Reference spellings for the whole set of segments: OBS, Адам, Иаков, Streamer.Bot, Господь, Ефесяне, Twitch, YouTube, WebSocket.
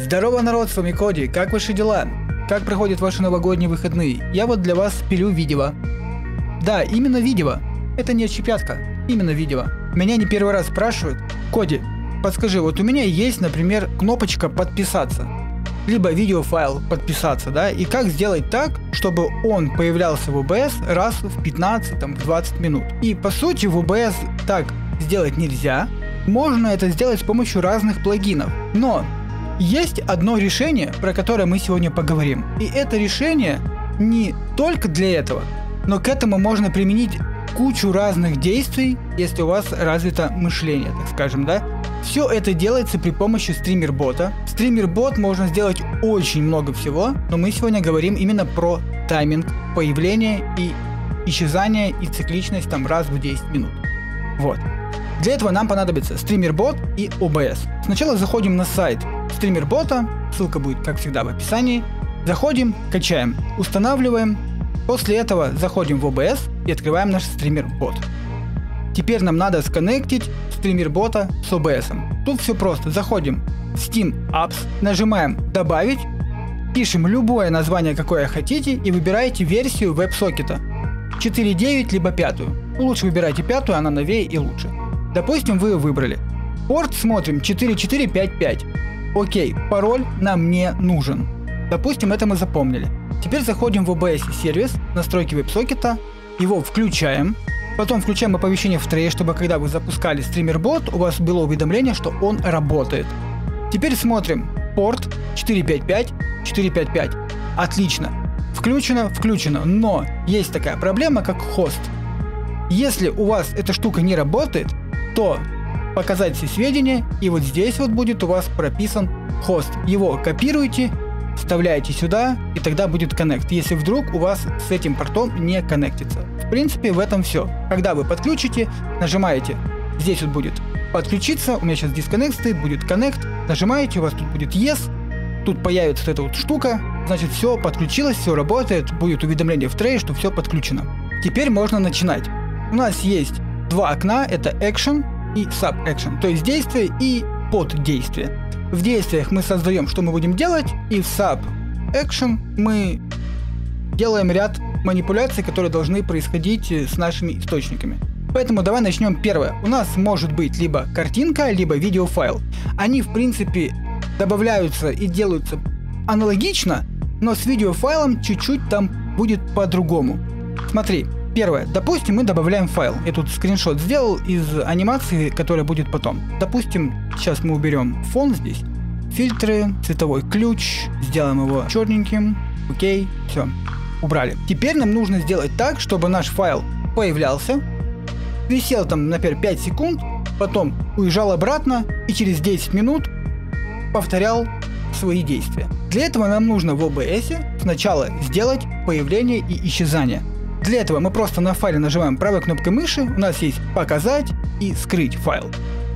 Здорово, народ, с вами Коди. Как ваши дела? Как проходят ваши новогодние выходные? Я вот для вас пилю видео. Да, именно видео. Это не отщепятка. Именно видео. Меня не первый раз спрашивают: Коди, подскажи, вот у меня есть, например, кнопочка подписаться. Либо видеофайл подписаться, да? И как сделать так, чтобы он появлялся в OBS раз в 15-20 минут? И по сути в OBS так сделать нельзя. Можно это сделать с помощью разных плагинов. Но есть одно решение, про которое мы сегодня поговорим. И это решение не только для этого, но к этому можно применить кучу разных действий, если у вас развито мышление, так скажем, да? Все это делается при помощи стример-бота. Стример-бот можно сделать очень много всего, но мы сегодня говорим именно про тайминг появления и исчезания и цикличность там раз в 10 минут. Вот. Для этого нам понадобится стример-бот и OBS. Сначала заходим на сайт стример-бота, ссылка будет, как всегда, в описании. Заходим, качаем, устанавливаем. После этого заходим в OBS и открываем наш стример-бот. Теперь нам надо сконнектить стример-бота с OBS. Тут все просто. Заходим в Steam Apps, нажимаем «Добавить», пишем любое название, какое хотите, и выбираете версию WebSocket 4.9 либо 5. Лучше выбирайте 5, она новее и лучше. Допустим, вы выбрали. Порт смотрим 4455. Окей, пароль нам не нужен. Допустим, это мы запомнили. Теперь заходим в OBS сервис, настройки WebSocket, его включаем. Потом включаем оповещение в трее, чтобы когда вы запускали стример-бот, у вас было уведомление, что он работает. Теперь смотрим. Порт 455, 455. Отлично. Включено, включено. Но есть такая проблема, как хост. Если у вас эта штука не работает, то показать все сведения, и вот здесь вот будет у вас прописан хост. Его копируете, вставляете сюда, и тогда будет коннект, если вдруг у вас с этим портом не коннектится. В принципе, в этом все. Когда вы подключите, нажимаете, здесь вот будет подключиться, у меня сейчас дисконнект стоит, будет коннект, нажимаете, у вас тут будет yes, тут появится вот эта вот штука, значит, все подключилось, все работает, будет уведомление в трее, что все подключено. Теперь можно начинать. У нас есть два окна, это action и sub-action, то есть действие и поддействие. В действиях мы создаем, что мы будем делать, и в sub-action мы делаем ряд манипуляций, которые должны происходить с нашими источниками. Поэтому давай начнем первое. У нас может быть либо картинка, либо видеофайл. Они, в принципе, добавляются и делаются аналогично, но с видеофайлом чуть-чуть там будет по-другому. Смотри. Первое. Допустим, мы добавляем файл. Я тут скриншот сделал из анимации, которая будет потом. Допустим, сейчас мы уберем фон здесь. Фильтры, цветовой ключ. Сделаем его черненьким. Окей. Все. Убрали. Теперь нам нужно сделать так, чтобы наш файл появлялся. Висел там, например, 5 секунд. Потом уезжал обратно и через 10 минут повторял свои действия. Для этого нам нужно в OBS сначала сделать появление и исчезание. Для этого мы просто на файле нажимаем правой кнопкой мыши, у нас есть «Показать» и «Скрыть файл».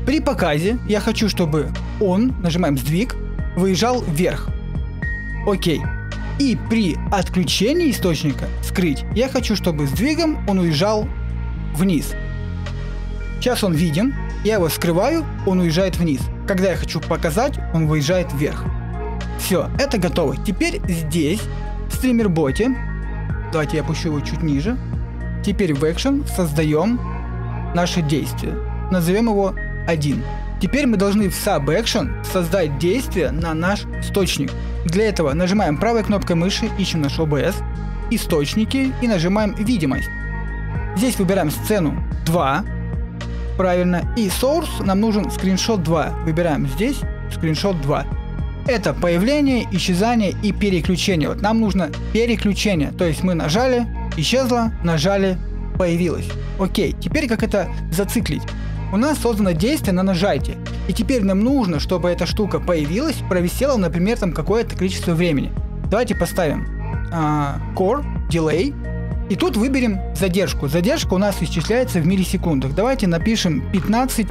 При показе я хочу, чтобы он, нажимаем «Сдвиг», выезжал вверх. Окей. И при отключении источника «Скрыть» я хочу, чтобы сдвигом он уезжал вниз. Сейчас он виден, я его скрываю, он уезжает вниз. Когда я хочу показать, он выезжает вверх. Все, это готово. Теперь здесь, в стример-боте, давайте я опущу его чуть ниже. Теперь в Action создаем наше действие. Назовем его 1. Теперь мы должны в Sub-Action создать действие на наш источник. Для этого нажимаем правой кнопкой мыши, ищем наш OBS, источники и нажимаем видимость. Здесь выбираем сцену 2. Правильно. И Source нам нужен скриншот 2. Выбираем здесь скриншот 2. Это появление, исчезание и переключение. Вот нам нужно переключение. То есть мы нажали, исчезло, нажали, появилось. Окей, теперь как это зациклить? У нас создано действие на нажатие. И теперь нам нужно, чтобы эта штука появилась, провисела, например, там какое-то количество времени. Давайте поставим Core, Delay. И тут выберем задержку. Задержка у нас исчисляется в миллисекундах. Давайте напишем 15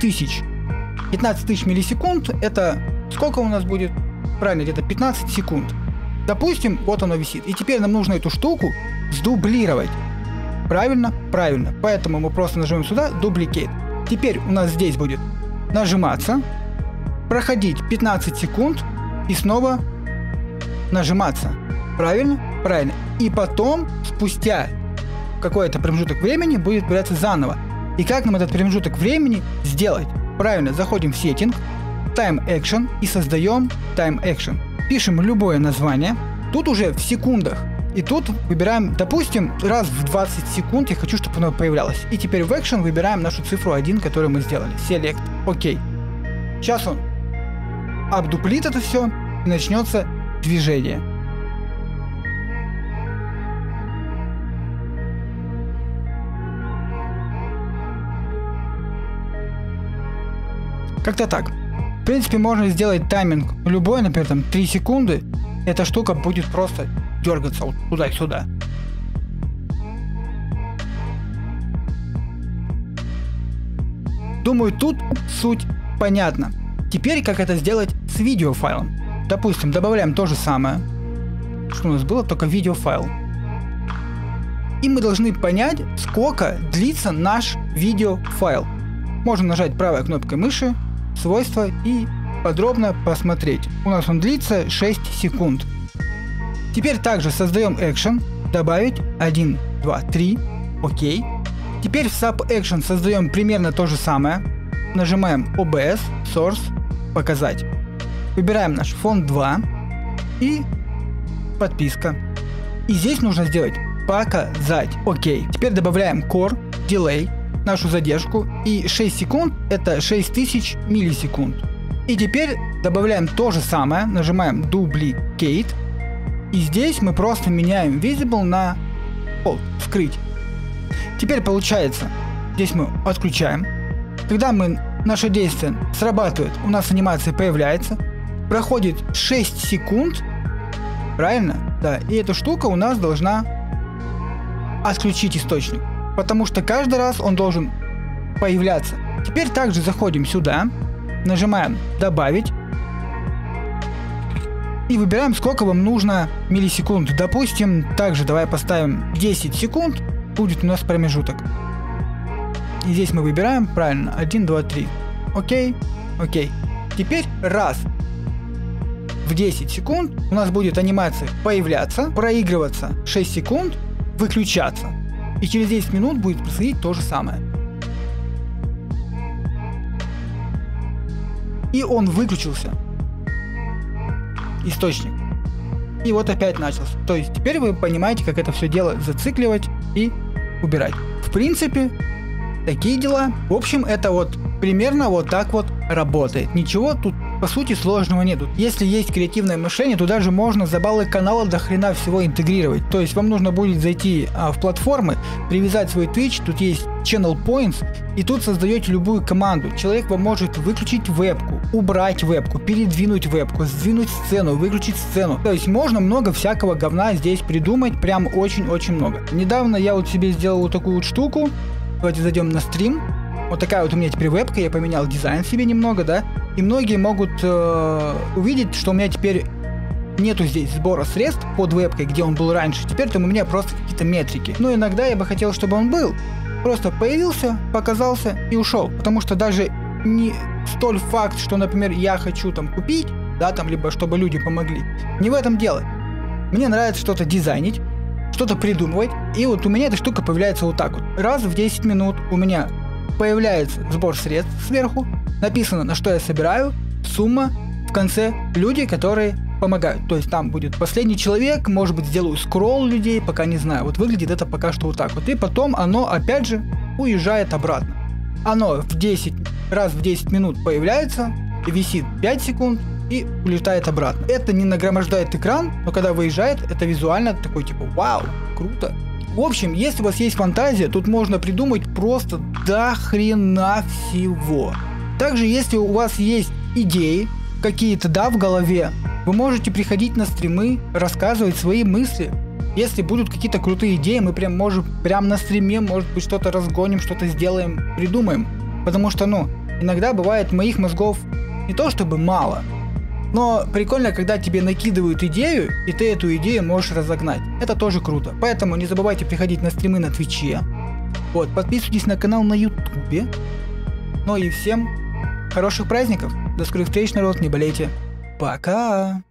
тысяч. 15 тысяч миллисекунд это... Сколько у нас будет? Правильно, где-то 15 секунд. Допустим, вот оно висит. И теперь нам нужно эту штуку сдублировать. Правильно? Правильно. Поэтому мы просто нажмем сюда «Дубликейт». Теперь у нас здесь будет нажиматься, проходить 15 секунд и снова нажиматься. Правильно? Правильно. И потом, спустя какой-то промежуток времени, будет появляться заново. И как нам этот промежуток времени сделать? Правильно, заходим в сеттинг, time action и создаем time action. Пишем любое название. Тут уже в секундах. И тут выбираем, допустим, раз в 20 секунд я хочу, чтобы оно появлялось. И теперь в action выбираем нашу цифру 1, которую мы сделали. Select. Окей. Сейчас он обдуплит это все и начнется движение. Как-то так. В принципе, можно сделать тайминг любой, например, там 3 секунды. Эта штука будет просто дергаться вот туда-сюда. Думаю, тут суть понятна. Теперь, как это сделать с видеофайлом. Допустим, добавляем то же самое. Что у нас было? Только видеофайл. И мы должны понять, сколько длится наш видеофайл. Можно нажать правой кнопкой мыши, свойства и подробно посмотреть. У нас он длится 6 секунд. Теперь также создаем action, добавить 1, 2, 3, окей. Теперь в sub action создаем примерно то же самое. Нажимаем OBS, source, показать. Выбираем наш фон 2 и подписка. И здесь нужно сделать показать, окей. Теперь добавляем core, delay, нашу задержку, и 6 секунд это 6000 миллисекунд. И теперь добавляем то же самое, нажимаем duplicate, и здесь мы просто меняем visible на all, скрыть. Теперь получается, здесь мы отключаем, когда мы наше действие срабатывает, у нас анимация появляется, проходит 6 секунд, правильно? Да, и эта штука у нас должна отключить источник, потому что каждый раз он должен появляться. Теперь также заходим сюда, нажимаем «Добавить» и выбираем, сколько вам нужно миллисекунд. Допустим, также давай поставим 10 секунд, будет у нас промежуток. И здесь мы выбираем, правильно, 1, 2, 3. Окей, окей. Теперь раз в 10 секунд у нас будет анимация появляться, проигрываться 6 секунд, выключаться. И через 10 минут будет происходить то же самое. И он выключился. Источник. И вот опять начался. То есть теперь вы понимаете, как это все дело зацикливать и убирать. В принципе, такие дела. В общем, это вот примерно вот так вот работает. Ничего тут по сути сложного нету. Если есть креативное мышление, то даже можно за баллы канала до хрена всего интегрировать. То есть вам нужно будет зайти в платформы, привязать свой Twitch, тут есть Channel Points, и тут создаете любую команду. Человек вам может выключить вебку, убрать вебку, передвинуть вебку, сдвинуть сцену, выключить сцену. То есть можно много всякого говна здесь придумать, прям очень-очень много. Недавно я вот себе сделал вот такую вот штуку. Давайте зайдем на стрим. Вот такая вот у меня теперь вебка, я поменял дизайн себе немного, да. И многие могут увидеть, что у меня теперь нету здесь сбора средств под вебкой, где он был раньше. Теперь там у меня просто какие-то метрики. Но иногда я бы хотел, чтобы он был. Просто появился, показался и ушел. Потому что даже не столь факт, что, например, я хочу там купить, да, там, либо чтобы люди помогли. Не в этом дело. Мне нравится что-то дизайнить, что-то придумывать. И вот у меня эта штука появляется вот так вот. Раз в 10 минут у меня появляется сбор средств сверху, написано, на что я собираю, сумма, в конце люди, которые помогают. То есть там будет последний человек, может быть, сделаю скролл людей, пока не знаю. Вот выглядит это пока что вот так вот. И потом оно опять же уезжает обратно. Оно в 10, раз в 10 минут появляется, висит 5 секунд и улетает обратно. Это не нагромождает экран, но когда выезжает, это визуально такой типа «Вау, круто». В общем, если у вас есть фантазия, тут можно придумать просто до хрена всего. Также, если у вас есть идеи какие-то, да, в голове, вы можете приходить на стримы, рассказывать свои мысли. Если будут какие-то крутые идеи, мы прям можем, прям на стриме, может быть, что-то разгоним, что-то сделаем, придумаем. Потому что, ну, иногда бывает моих мозгов не то чтобы мало, Но прикольно, когда тебе накидывают идею, и ты эту идею можешь разогнать. Это тоже круто. Поэтому не забывайте приходить на стримы на Твиче. Вот, подписывайтесь на канал на Ютубе. Ну и всем хороших праздников. До скорых встреч, народ, не болейте. Пока!